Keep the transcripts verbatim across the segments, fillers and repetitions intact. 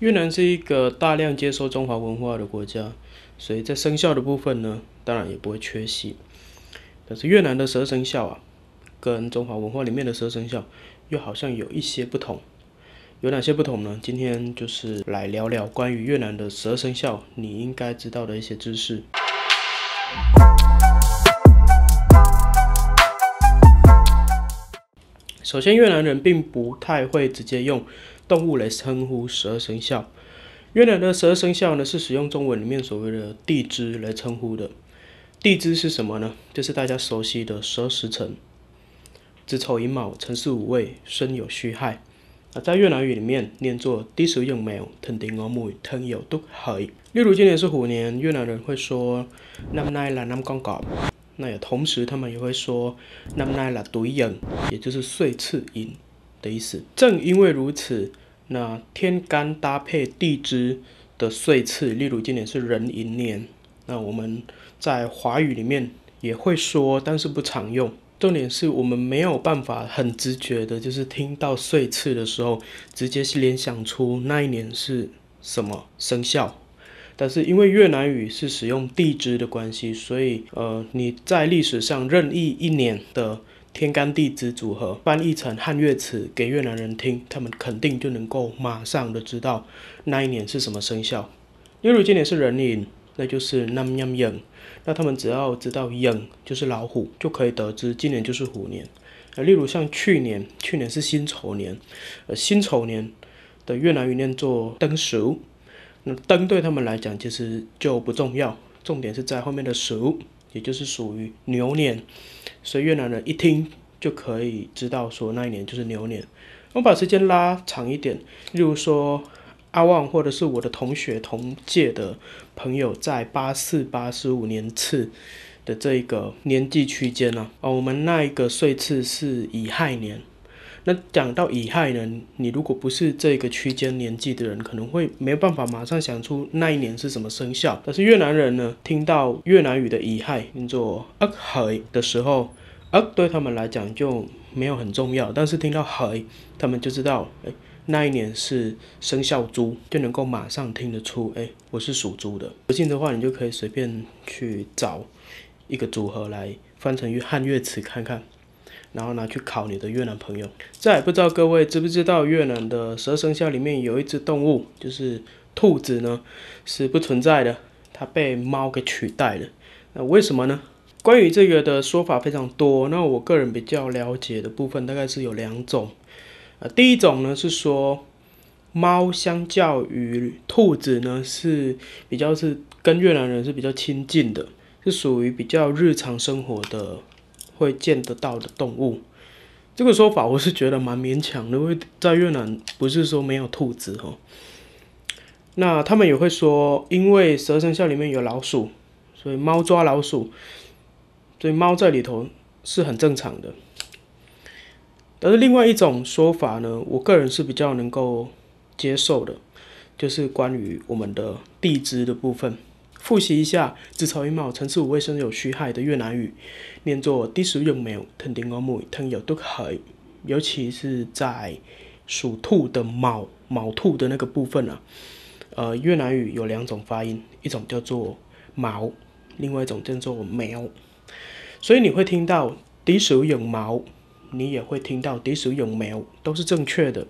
越南是一个大量接受中华文化的国家，所以在生肖的部分呢，当然也不会缺席。但是越南的十二生肖啊，跟中华文化里面的十二生肖又好像有一些不同。有哪些不同呢？今天就是来聊聊关于越南的十二生肖你应该知道的一些知识。首先，越南人并不太会直接用动物来称呼十二生肖。越南的十二生肖呢，是使用中文里面所谓的地支来称呼的。地支是什么呢？就是大家熟悉的十二时辰：子丑寅卯辰巳午未申酉戌亥。啊，在越南语里面念作第十用没有腾丁鹅母腾有都海。例如，今年是虎年，越南人会说 năm nay là năm con cọp。那也同时，他们也会说 năm nay là tuổi dần， 也就是岁次寅的意思。正因为如此，那天干搭配地支的岁次，例如今年是壬寅年，那我们在华语里面也会说，但是不常用。重点是我们没有办法很直觉的，就是听到岁次的时候，直接是联想出那一年是什么生肖。但是因为越南语是使用地支的关系，所以呃你在历史上任意一年的天干地支组合翻译成汉乐词给越南人听，他们肯定就能够马上的知道那一年是什么生肖。例如今年是壬寅，那就是năm nhâm dần，那他们只要知道寅就是老虎，就可以得知今年就是虎年。呃、例如像去年，去年是辛丑年，呃辛丑年的越南语念作登孰。那灯对他们来讲其实就不重要，重点是在后面的孰，也就是属于牛年，所以越南人一听就可以知道说那一年就是牛年。我把时间拉长一点，例如说阿旺或者是我的同学同届的朋友，在八四八十五年次的这个年纪区间啊，哦，我们那一个岁次是乙亥年。那讲到乙亥呢，你如果不是这个区间年纪的人，可能会没办法马上想出那一年是什么生肖。但是越南人呢，听到越南语的乙亥念作呃亥的时候，呃对他们来讲就没有很重要，但是听到亥，他们就知道哎那一年是生肖猪，就能够马上听得出哎我是属猪的。不信的话，你就可以随便去找一个组合来翻成汉乐词看看。然后拿去考你的越南朋友。再不知道各位知不知道，越南的十二生肖里面有一只动物，就是兔子呢，是不存在的，它被猫给取代了。那为什么呢？关于这个的说法非常多。那我个人比较了解的部分大概是有两种。呃、第一种呢是说，猫相较于兔子呢是比较是跟越南人是比较亲近的，是属于比较日常生活的。会见得到的动物，这个说法我是觉得蛮勉强的，因为在越南不是说没有兔子哦。那他们也会说，因为十二生肖里面有老鼠，所以猫抓老鼠，所以猫在里头是很正常的。但是另外一种说法呢，我个人是比较能够接受的，就是关于我们的地支的部分。复习一下子丑寅卯辰巳午未申酉戌亥的越南语，念作第十用没有腾丁鹅母腾有都海，尤其是在属兔的卯卯兔的那个部分啊，呃，越南语有两种发音，一种叫做毛，另外一种叫做苗，所以你会听到第十用毛，你也会听到第十用苗，都是正确的。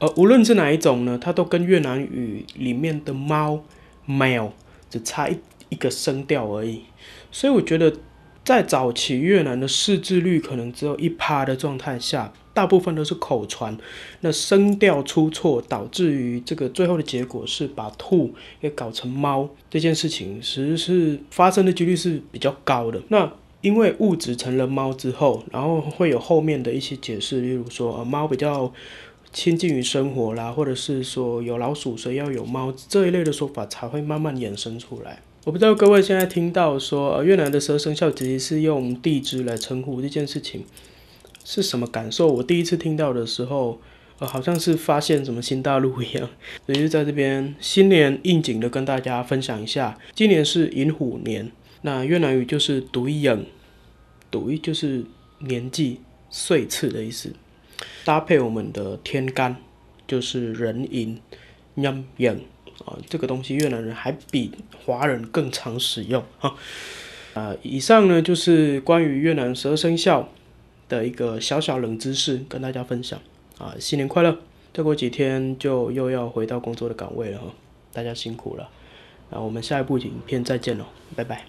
而无论是哪一种呢，它都跟越南语里面的猫苗只差一一个声调而已，所以我觉得在早期越南的识字率可能只有一趴的状态下，大部分都是口传，那声调出错导致于这个最后的结果是把兔给搞成猫，这件事情其实是发生的几率是比较高的。那因为物质成了猫之后，然后会有后面的一些解释，例如说呃猫比较亲近于生活啦，或者是说有老鼠所以要有猫，这一类的说法才会慢慢衍生出来。我不知道各位现在听到说、呃、越南的十二生肖其实是用地支来称呼这件事情是什么感受？我第一次听到的时候，呃、好像是发现什么新大陆一样，所以就在这边新年应景的跟大家分享一下。今年是寅虎年，那越南语就是tuổi dần，tuổi就是年纪岁次的意思。搭配我们的天干就是壬寅， nhâm dần 啊，这个东西越南人还比华人更常使用哈。呃，以上呢就是关于越南十二生肖的一个小小冷知识跟大家分享啊，新年快乐！再过几天就又要回到工作的岗位了哈，大家辛苦了。啊，我们下一部影片再见喽，拜拜。